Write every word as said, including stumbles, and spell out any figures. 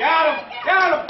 Got him! Got him!